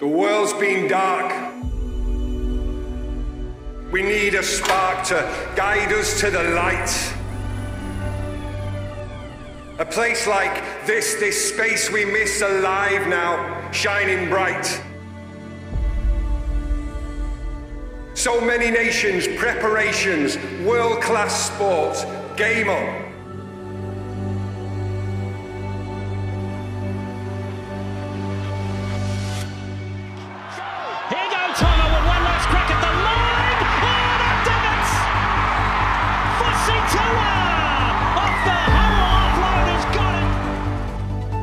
The world's been dark. We need a spark to guide us to the light. A place like this space we miss alive now, shining bright. So many nations, preparations, world-class sport, game on.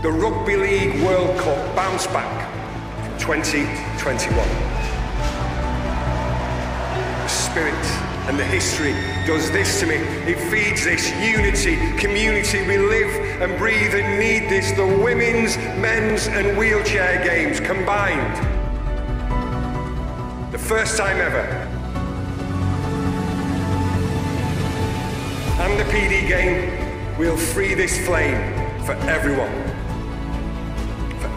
The Rugby League World Cup bounce back from 2021. The spirit and the history does this to me. It feeds this unity, community. We live and breathe and need this. The women's, men's and wheelchair games combined. The first time ever. And the PD game will free this flame for everyone.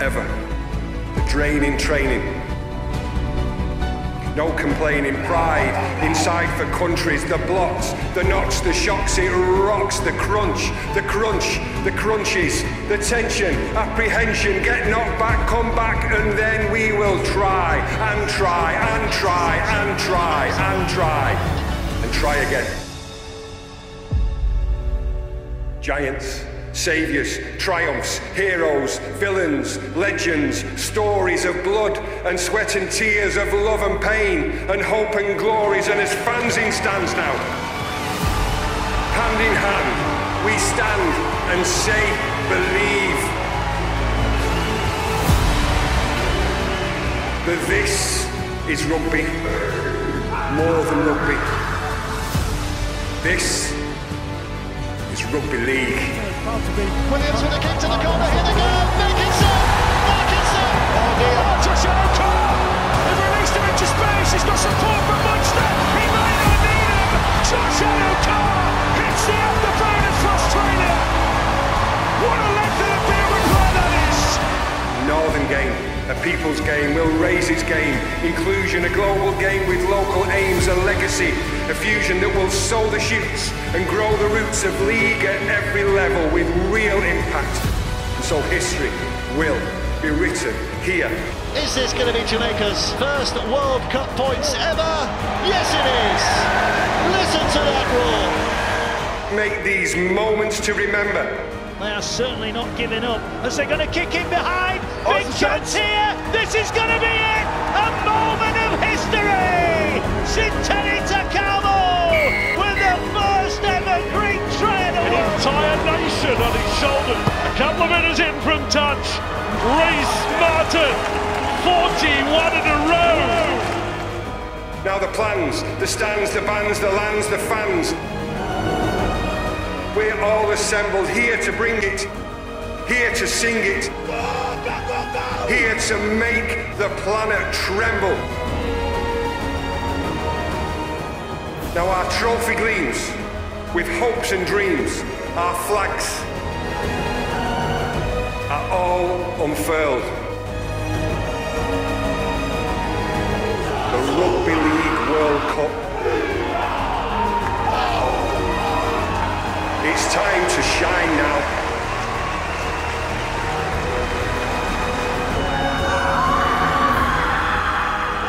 Ever. The drain in training. No complaining, pride inside for countries, the blots, the knocks, the shocks, it rocks, the crunches, the tension, apprehension, get knocked back, come back, and then we will try, and try, and try, and try, and try, and try again. Giants. Saviours, triumphs, heroes, villains, legends, stories of blood and sweat and tears, of love and pain and hope and glories, and as fanzine stands now, hand in hand, we stand and say, believe. But this is rugby, more than rugby. This is Rugby League. Williams with a kick to the corner, here they go, Makinson! Oh dear, Joshua O'Connor! They've released him into space, he's got support from Munster, he might not need him! Joshua O'Connor hits the off the bonus for Australia! What a length of a beer replay that is! Northern game, a people's game, will raise its game, inclusion, a global game with local aims, a legacy. A fusion that will sow the shoots and grow the roots of league at every level with real impact. And so history will be written here. Is this going to be Jamaica's first World Cup points ever? Yes it is! Listen to that roar! Make these moments to remember. They are certainly not giving up as they're going to kick in behind. Big chance here! This is going to be it! A moment of history! Sinteni with the first ever Greek tread. An entire nation on his shoulders. A couple of minutes in from touch. Rhys Martin, 41 in a row. Now the plans, the stands, the bands, the lands, the fans. We're all assembled here to bring it. Here to sing it. Here to make the planet tremble. Now our trophy gleams with hopes and dreams, our flags are all unfurled. The Rugby League World Cup. It's time to shine now.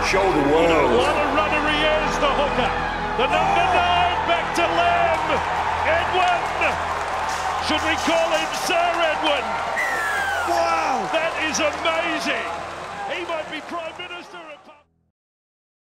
Show the world. What a runner he is, the hooker. The number 9 back to Lamb. Edwin. Should we call him Sir Edwin? Wow! That is amazing. He might be Prime Minister.